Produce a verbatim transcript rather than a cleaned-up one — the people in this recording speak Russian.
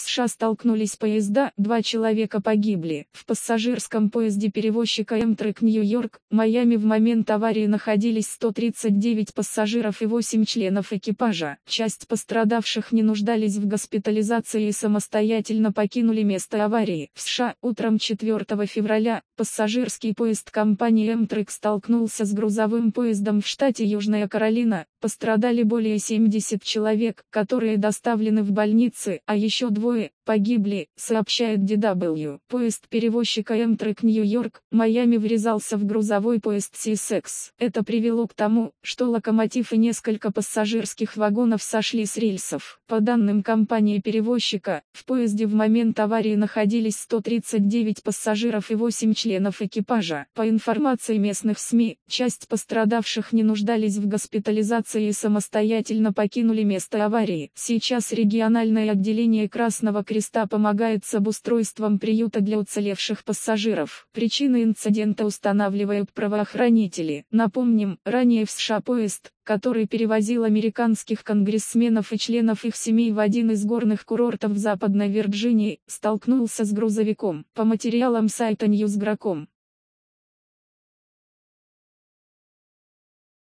США столкнулись поезда, два человека погибли. В пассажирском поезде перевозчика Amtrak Нью-Йорк, Майами в момент аварии находились сто тридцать девять пассажиров и восемь членов экипажа. Часть пострадавших не нуждались в госпитализации и самостоятельно покинули место аварии. В США утром четвёртого февраля пассажирский поезд компании Amtrak столкнулся с грузовым поездом в штате Южная Каролина. Пострадали более семидесяти человек, которые доставлены в больницы, а еще двое погибли, сообщает ди дабл ю. Поезд перевозчика Amtrak Нью-Йорк, Майами врезался в грузовой поезд си эс икс. Это привело к тому, что локомотив и несколько пассажирских вагонов сошли с рельсов. По данным компании-перевозчика, в поезде в момент аварии находились сто тридцать девять пассажиров и восемь членов экипажа. По информации местных СМИ, часть пострадавших не нуждались в госпитализации и самостоятельно покинули место аварии. Сейчас региональное отделение Красного Креста помогает с обустройством приюта для уцелевших пассажиров. Причины инцидента устанавливают правоохранители. Напомним, ранее в США поезд, который перевозил американских конгрессменов и членов их семей в один из горных курортов Западной Вирджинии, столкнулся с грузовиком. По материалам сайта ньюс гра точка ком.